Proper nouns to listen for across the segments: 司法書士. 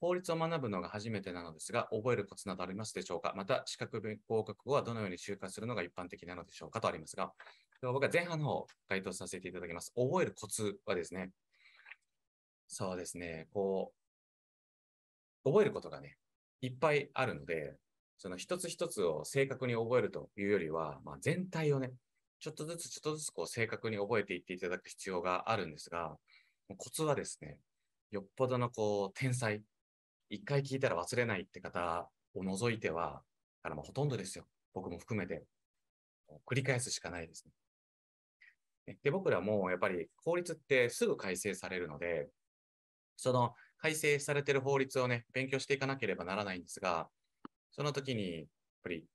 法律を学ぶのが初めてなのですが、覚えるコツなどありますでしょうか。また、資格合格後はどのように習慣するのが一般的なのでしょうかとありますが、僕は前半の方を回答させていただきます。覚えるコツはですね、そうですね、こう、覚えることがね、いっぱいあるので、その一つ一つを正確に覚えるというよりは、全体をね、ちょっとずつこう正確に覚えていっていただく必要があるんですが、コツはですね、よっぽどのこう天才、一回聞いたら忘れないって方を除いては、だからほとんどですよ。僕も含めて。繰り返すしかないですね。で、僕らもやっぱり法律ってすぐ改正されるので、その改正されてる法律をね、勉強していかなければならないんですが、その時に、やっぱり、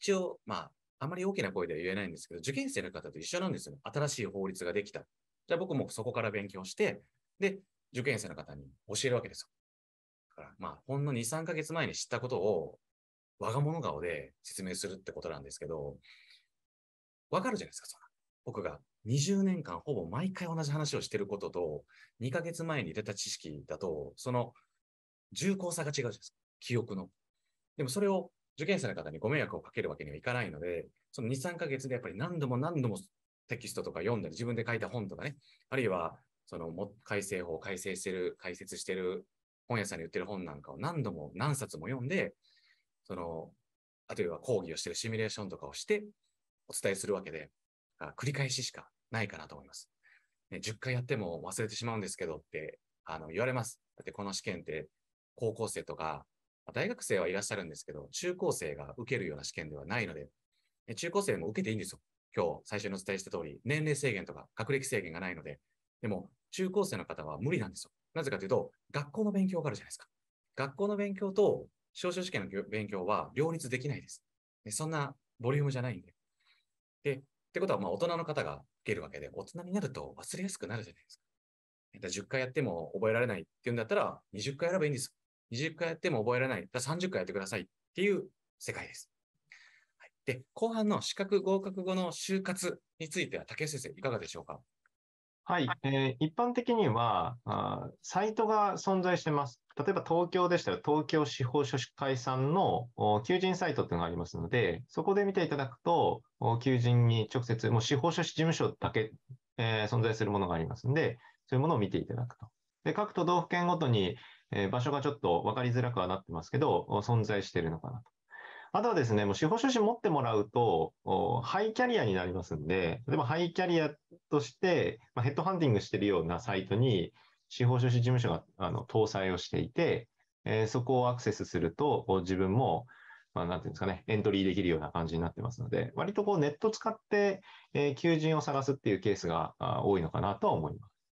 一応、あまり大きな声では言えないんですけど、受験生の方と一緒なんですよ。新しい法律ができた。じゃあ僕もそこから勉強して、で、受験生の方に教えるわけですよ。だから、ほんの2、3ヶ月前に知ったことを、我が物顔で説明するってことなんですけど、わかるじゃないですか、そんな。僕が20年間ほぼ毎回同じ話をしてることと、2ヶ月前に入れた知識だと、その重厚さが違うじゃないですか、記憶の。でもそれを受験生の方にご迷惑をかけるわけにはいかないので、その2、3ヶ月でやっぱり何度もテキストとか読んだり、自分で書いた本とかね、あるいはその改正法を解説してる本屋さんに売ってる本なんかを何冊も読んで、その、あるいは講義をしてるシミュレーションとかをしてお伝えするわけで、繰り返ししかないかなと思います。ね、10回やっても忘れてしまうんですけどって言われます。だってこの試験って高校生とか、大学生はいらっしゃるんですけど、中高生が受けるような試験ではないので、中高生も受けていいんですよ。今日最初にお伝えした通り、年齢制限とか学歴制限がないので、でも中高生の方は無理なんですよ。なぜかというと、学校の勉強があるじゃないですか。学校の勉強と司法書士試験の勉強は両立できないです。でそんなボリュームじゃないんで。ってことは、大人の方が受けるわけで、大人になると忘れやすくなるじゃないですか。10回やっても覚えられないっていうんだったら、20回やればいいんです。20回やっても覚えられない。30回やってくださいっていう世界です。はい、で、後半の資格合格後の就活については、竹内先生、いかがでしょうか。はい。一般的にはサイトが存在してます。例えば東京でしたら、東京司法書士会さんの求人サイトっていうのがありますので、そこで見ていただくと、求人に直接、もう司法書士事務所だけ、存在するものがありますので、そういうものを見ていただくと。で、各都道府県ごとに、場所がちょっと分かりづらくはなってますけど、存在しているのかなと。あとはですね、もう司法書士持ってもらうと、ハイキャリアになりますんで、例えばハイキャリアとして、ヘッドハンティングしているようなサイトに、司法書士事務所が搭載をしていて、そこをアクセスすると、自分も、なんていうんですかね、エントリーできるような感じになってますので、割とネット使って、求人を探すっていうケースが多いのかなとは思います。